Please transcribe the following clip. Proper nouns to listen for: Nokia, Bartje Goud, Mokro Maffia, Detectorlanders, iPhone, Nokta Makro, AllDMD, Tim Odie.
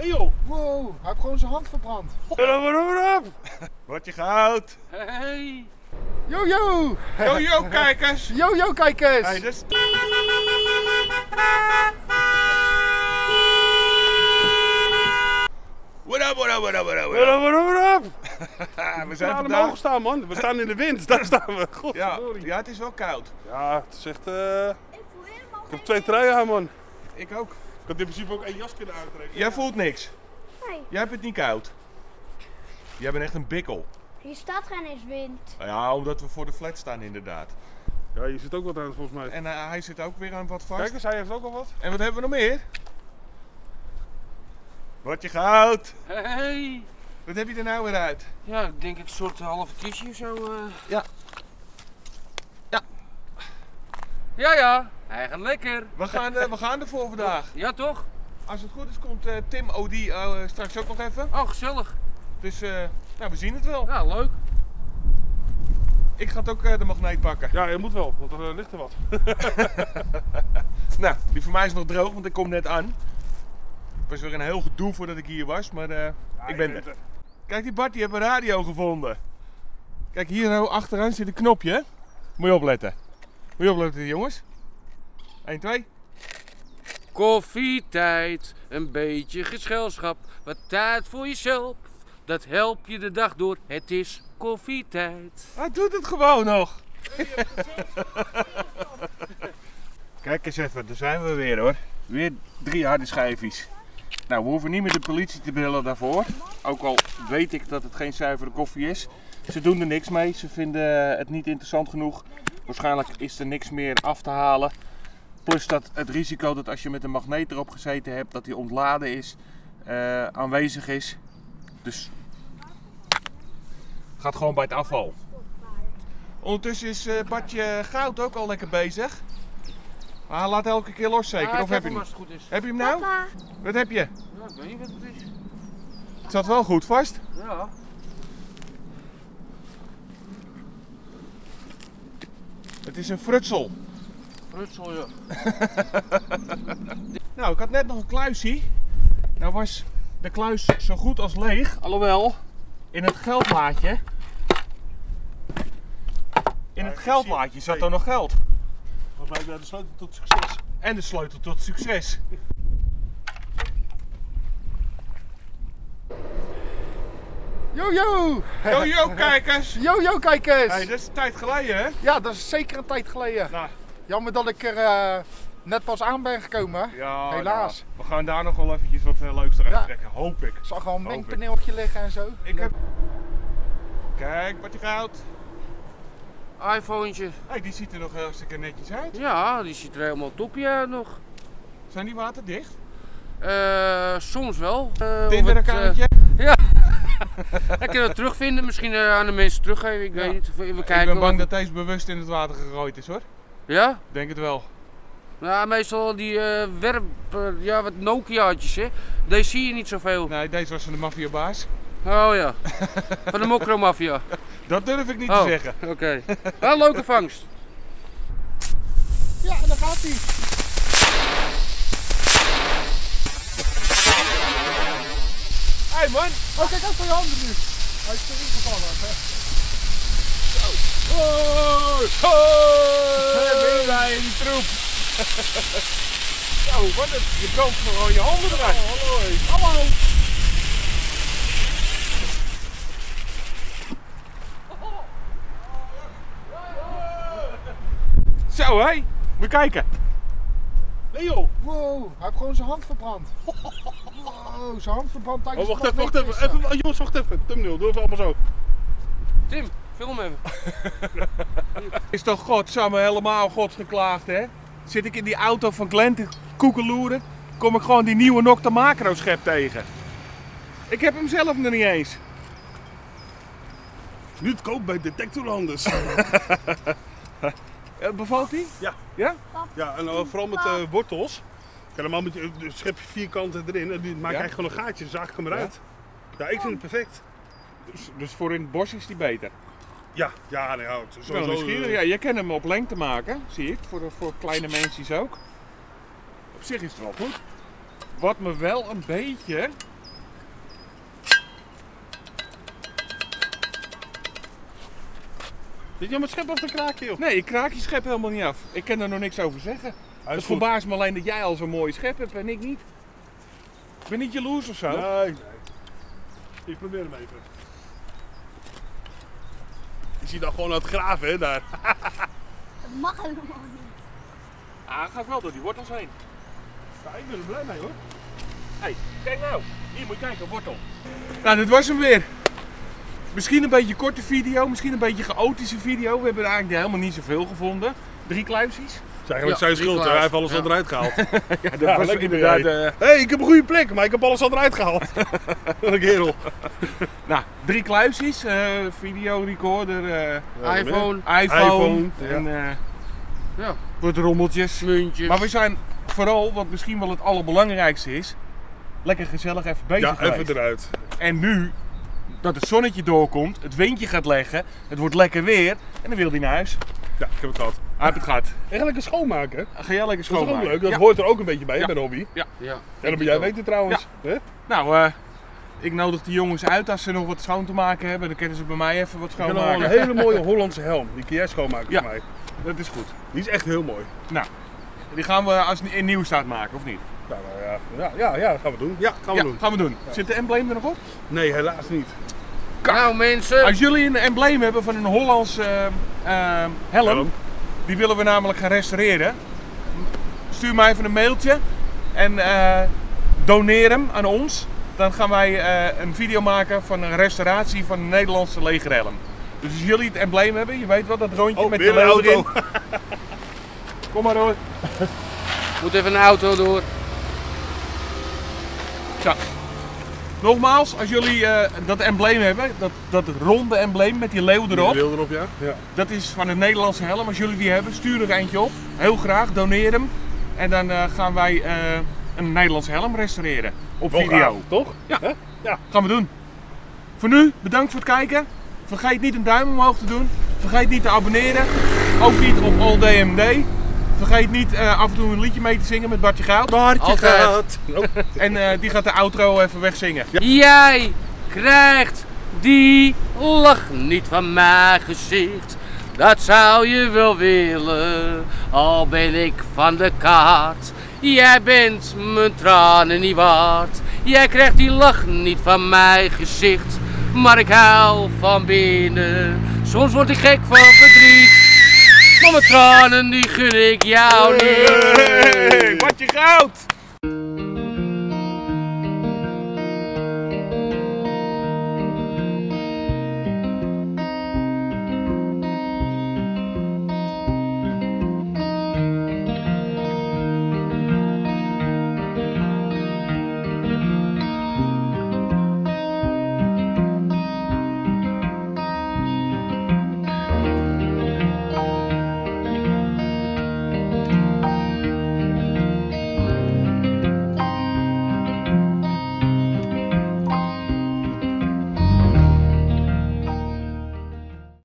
Leo! Wow, hij heeft gewoon zijn hand verbrand. Bartje Goud! Hey! Jojo! Jojo kijkers! Jojo kijkers! Hey, dus... What up? We zijn allemaal vandaag... staan, man. We staan in de wind, daar staan we. Godverdorie. Ja, het is wel koud. Ja, het is echt... Ik heb twee truien aan, man. Ik ook. Ik had in principe ook één jas kunnen aantrekken. Jij voelt niks. Nee. Jij hebt het niet koud. Jij bent echt een bikkel. Hier staat geen eens wind. Ja, omdat we voor de flat staan inderdaad. Ja, hier zit ook wat aan volgens mij. En hij zit ook weer aan wat vast. Kijk eens, hij heeft ook al wat. En wat hebben we nog meer? Bartje Goud! Hey! Wat heb je er nou weer uit? Ja, ik denk een soort halve kistje of zo. Ja. Ja. Ja, ja. Hij gaat lekker. We gaan ervoor vandaag. Ja, toch? Als het goed is komt Tim Odie straks ook nog even. Oh, gezellig. Dus, nou, we zien het wel. Ja, leuk. Ik ga het ook de magneet pakken. Ja, je moet wel, want er ligt er wat. Nou, die voor mij is nog droog, want ik kom net aan. Het was weer een heel gedoe voordat ik hier was, maar ja, ik ben er. Kijk, die Bart die heeft een radio gevonden. Kijk, hier achteraan zit een knopje. Moet je opletten. Moet je opletten, jongens. 1, 2. Koffietijd, een beetje gezelschap, wat tijd voor jezelf. Dat help je de dag door, het is koffietijd. Hij doet het gewoon nog. Kijk eens even, daar zijn we weer hoor. Weer 3 harde schijfjes. Nou, we hoeven niet meer de politie te bellen daarvoor. Ook al weet ik dat het geen zuivere koffie is. Ze doen er niks mee, ze vinden het niet interessant genoeg. Waarschijnlijk is er niks meer af te halen. Plus dat het risico dat als je met een magneet erop gezeten hebt, dat die ontladen is, aanwezig is. Dus gaat gewoon bij het afval. Ondertussen is Bartje Goud ook al lekker bezig. Maar hij laat elke keer los zeker, of heb je hem? Als het goed is. Heb je hem nou? Papa. Wat heb je? Ja, ik weet niet wat het is. Het zat wel goed vast. Ja. Het is een frutsel. Frutsel, ja. Nou, ik had net nog een kluisje. Nou was de kluis zo goed als leeg, alhoewel in het geldlaadje. In het geldlaadje zat er nog geld. Volgens mij is de sleutel tot succes. En de sleutel tot succes. Jojo! Jojo kijkers! Jojo kijkers! Hey, dat is een tijd geleden hè? Ja, dat is zeker een tijd geleden. Nou. Jammer dat ik er net pas aan ben gekomen. Ja, helaas. Ja. We gaan daar nog wel eventjes wat leuks eruit trekken, hoop ik. Ik zag al een mengpaneeltje liggen en zo. Kijk, Bartje Goud. iPhone-tje. Hey, die ziet er nog hartstikke netjes uit. Ja, die ziet er helemaal topje uit nog. Zijn die waterdicht? Soms wel. Tinderkaartje? Ja. Ik kan het terugvinden, misschien aan de mensen teruggeven, ik weet niet. We kijken, ik ben bang dat deze bewust in het water gegooid is hoor. Ja? Denk het wel. Nou, meestal die wat Nokia'tjes hè. Deze zie je niet zoveel. Nee, deze was van de maffiabaas. Oh ja, van de Mokro Maffia. Dat durf ik niet te zeggen. Oké. Okay. Wel leuke vangst. Ja, en daar gaat hij. Hé hey man, kijk uit voor je handen nu. Hij is erin gevallen. Hè. Zo. Hoi! Wij in die troep. Zo, wat het? Je komt gewoon je handen eruit. Hallo. Hallo. Zo hé, moet kijken. Leo! Wow, hij heeft gewoon zijn hand verbrand. Wow, zijn hand verbrand tijdens de magneet. Wacht even, jongens, wacht even. Thumbnail, doe even allemaal zo. Tim, film even. Is toch godsamme helemaal godsgeklaagd hè? Zit ik in die auto van Glenn te koekeloeren, kom ik gewoon die nieuwe Nokta Makro schep tegen. Ik heb hem zelf nog niet eens. Nu te koop bij Detectorlanders. Bevalt die? Ja. Ja? Ja, en vooral met wortels. Helemaal met je schepje vierkanten erin en die maakt eigenlijk gewoon een gaatje, dus zaak ik hem eruit. Ja, ik vind het perfect. Dus voor in het bos is die beter? Ja, ja, nou ja, sowieso. Ja, jij kan hem op lengte maken, zie ik, voor kleine mensen ook. Op zich is het wel goed. Wat me wel een beetje Zit je met schep af te kraken, joh? Nee, ik kraak je schep helemaal niet af. Ik kan er nog niks over zeggen. Het verbaast me alleen dat jij al zo'n mooie schep hebt en ik niet. Ik ben niet jaloers of zo. Nee. Ik probeer hem even. Je ziet dan gewoon aan het graven, hè, daar. Dat mag helemaal niet. Ah, gaat wel door die wortels heen. Ja, ik ben er blij mee, hoor. Hé, hey, kijk nou. Hier moet je kijken, wortel. Nou, dit was hem weer. Misschien een beetje korte video, misschien een beetje chaotische video. We hebben er eigenlijk helemaal niet zoveel gevonden. 3 kluisjes. Het is eigenlijk zijn schuld, hij heeft alles eruit gehaald. Ja, dat was inderdaad... Hey, ik heb een goede plek, maar ik heb alles eruit gehaald. Wat een kerel. Nou, 3 kluisjes, videorecorder, iPhone en wat rommeltjes. Muntjes. Maar we zijn vooral, wat misschien wel het allerbelangrijkste is, lekker gezellig even bezig geweest. Ja, even eruit. En nu, dat het zonnetje doorkomt, het windje gaat leggen, het wordt lekker weer en dan wil hij naar huis. Ja, ik heb het gehad. Hij heeft het gehad. En ga lekker schoonmaken. Ga jij lekker schoonmaken. Dat is ook leuk, dat hoort er ook een beetje bij, hè, bij de hobby. Ja. Ja. Ja, dat moet jij weten trouwens. Ja. Hè? Nou, ik nodig die jongens uit als ze nog wat schoon te maken hebben. Dan kunnen ze bij mij even wat schoonmaken. Een hele mooie Hollandse helm, die kun jij schoonmaken voor mij. Dat is goed. Die is echt heel mooi. Nou, die gaan we als in nieuw staat maken, of niet? Nou, ja, dat gaan we doen. Ja, gaan we doen. Ja. Zit de embleem er nog op? Nee, helaas niet. Nou mensen! Als jullie een embleem hebben van een Hollandse helm, die willen we namelijk gaan restaureren. Stuur mij even een mailtje en doneer hem aan ons. Dan gaan wij een video maken van een restauratie van een Nederlandse legerhelm. Dus als jullie het embleem hebben, je weet wel, dat rondje met de leeuw erin. Kom maar door. Moet even een auto door. Zo. Nogmaals, als jullie dat embleem hebben, dat ronde embleem met die leeuw erop. Die leeuw erop, ja. Dat is van een Nederlandse helm. Als jullie die hebben, stuur er eentje op. Heel graag, doneer hem. En dan gaan wij een Nederlandse helm restaureren. Op video. Graag, toch? Ja. Ja. Gaan we doen. Voor nu, bedankt voor het kijken. Vergeet niet een duim omhoog te doen. Vergeet niet te abonneren. Ook niet op AllDMD. Vergeet niet af en toe een liedje mee te zingen met Bartje Goud. En die gaat de outro even wegzingen. Ja. Jij krijgt die lach niet van mijn gezicht. Dat zou je wel willen, al ben ik van de kaart. Jij bent mijn tranen niet waard. Jij krijgt die lach niet van mijn gezicht. Maar ik huil van binnen. Soms word ik gek van verdriet. Maar mijn tranen die gun ik jou niet. Bartje Goud!